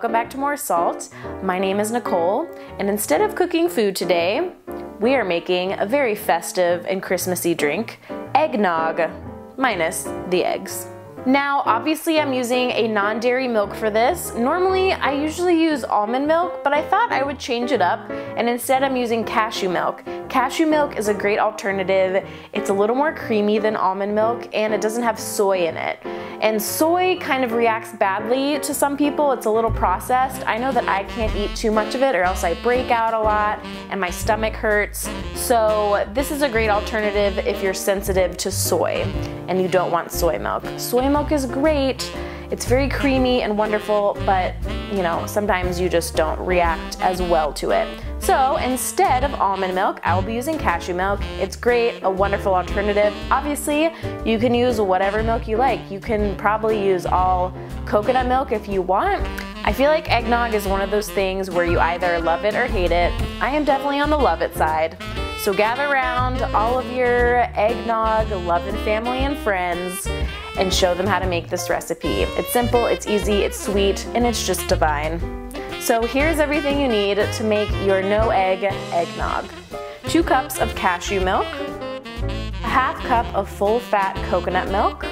welcome back to More Salt. My name is Nicole, and instead of cooking food today, we are making a very festive and Christmassy drink, eggnog, minus the eggs. Now, obviously I'm using a non-dairy milk for this. Normally, I usually use almond milk, but I thought I would change it up, and instead I'm using cashew milk. Cashew milk is a great alternative. It's a little more creamy than almond milk, and it doesn't have soy in it. And soy kind of reacts badly to some people. It's a little processed. I know that I can't eat too much of it or else I break out a lot and my stomach hurts. So this is a great alternative if you're sensitive to soy and you don't want soy milk. Soy milk is great. It's very creamy and wonderful, but you know, sometimes you just don't react as well to it. So instead of almond milk, I will be using cashew milk. It's great, a wonderful alternative. Obviously, you can use whatever milk you like. You can probably use all coconut milk if you want. I feel like eggnog is one of those things where you either love it or hate it. I am definitely on the love it side. So gather around all of your eggnog loving family and friends and show them how to make this recipe. It's simple, it's easy, it's sweet, and it's just divine. So here's everything you need to make your no egg eggnog. 2 cups of cashew milk, ½ cup of full fat coconut milk,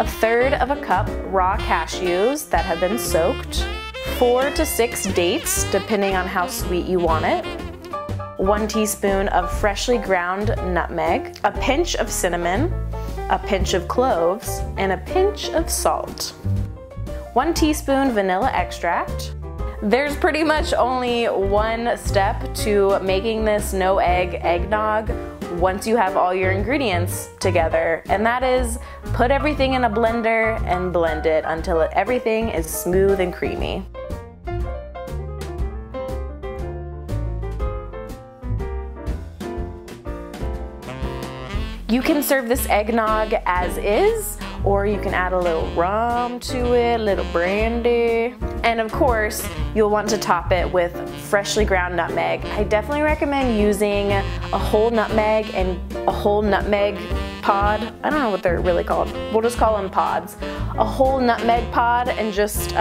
1/3 cup raw cashews that have been soaked, 4 to 6 dates depending on how sweet you want it, 1 teaspoon of freshly ground nutmeg, a pinch of cinnamon, a pinch of cloves, and a pinch of salt. 1 teaspoon vanilla extract. There's pretty much only one step to making this no egg eggnog once you have all your ingredients together, and that is put everything in a blender and blend it until everything is smooth and creamy. You can serve this eggnog as is, or you can add a little rum to it, a little brandy. And of course, you'll want to top it with freshly ground nutmeg. I definitely recommend using a whole nutmeg and a whole nutmeg pod. I don't know what they're really called. We'll just call them pods. A whole nutmeg pod, and just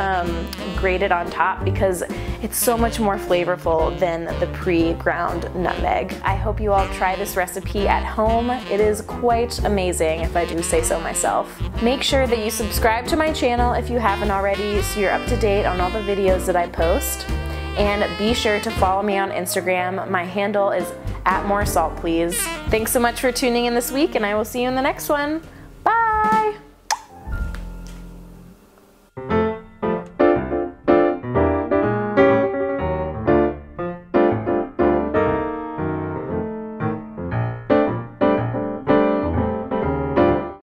grate it on top because it's so much more flavorful than the pre-ground nutmeg. I hope you all try this recipe at home. It is quite amazing, if I do say so myself. Make sure that you subscribe to my channel if you haven't already so you're up to date on all the videos that I post. And be sure to follow me on Instagram. My handle is @moresaltplease. Thanks so much for tuning in this week, and I will see you in the next one.